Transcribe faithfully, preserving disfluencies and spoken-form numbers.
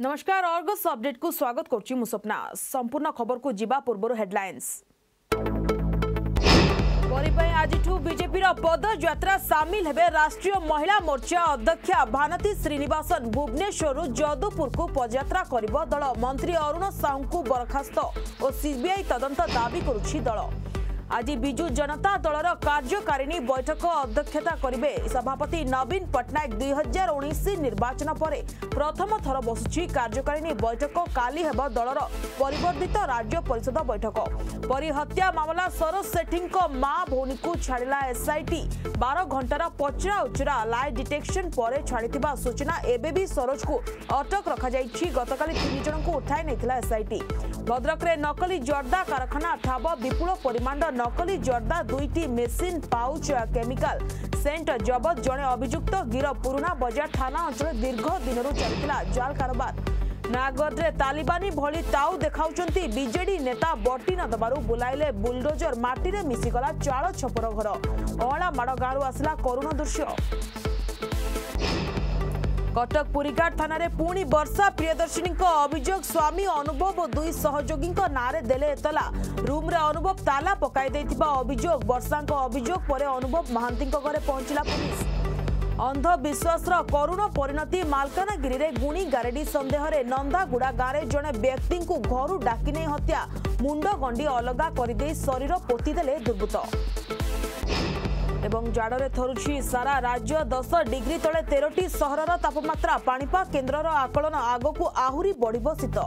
नमस्कार Argus update को स्वागत करछि मु सपना। संपूर्ण खबर को जीवा पूर्व हेडलाइंस परिपय आजिठु बीजेपी रा पद यात्रा सामिल हेबे राष्ट्रीय महिला मोर्चा अध्यक्षा भानती श्रीनिवासन। भुवनेश्वर जदुपुर को पदयात्रा करिबो दल। मंत्री अरुण साहू को बरखास्त और सीबीआई तदंत दाबी करुछि दल। आज बिजु जनता दलर कार्यकारिणी बैठक अध्यक्षता करिबे सभापति नवीन पटनायक। दुई हजार उन्नीस निर्वाचन पर प्रथम थर बसुछि कार्यकारिणी बैठक। काली हेबो दलर परिवर्तित राज्य परिषद बैठक। परी हत्या मामला सरोज सेठी मां भौनी को छाड़ा एसआईटी। बारह घंटार पचरा उचरा लाइ डिटेक्शन पर छाड़ा सूचना। एबे भी सरोज को अटक रखा जाय। गतकाली तीन जन को उठाई नैथिला एसआईटी। भद्रक रे नकली जर्दा कारखाना ठाब। विपुल परिमाण नकली जर्दा दुईटी मेसीन पाउच केमिकाल सेंट जबत। जड़े अभियुक्त गिरफ। पुराना बजार थाना अंचल दीर्घ दिन चलता जाल कारबार। नागद रे तालिबानी भली ताऊ देखाउचंती बीजेडी नेता। बटी न दबारू बुलाइले बुलडोजर। माटी रे मिसिगला चाल छपर घर। अला माड़ गाँव आसला करुण दृश्य। कटक पुरीघाट थाना रे पुणी वर्षा प्रियदर्शिनी अभियोग। स्वामी अनुभव और दुई सहयोगी नारे देले एतला। रूम रे अनुभव ताला पकाई देथिबा अभियोग। वर्षा अभियोग पर अनुभव महांती घरे पहुंचला पुलिस। अंधविश्वास करुण परिणति मालकानगिरी रे गुणी गारेडी संदेह रे नंदागुड़ा गाँव में जड़े व्यक्ति को घर डाकी नहीं हत्या। मुंड गंडी अलगा करदे शरीर पोतीदेले दुर्बृत्त। एवं जाड़े थरुछि सारा राज्य। दस डिग्री तले तेरह टी सहरर तापमात्रा। पाणिपाग केन्द्रर आकलन आगक आहरी बढ़िब शीत।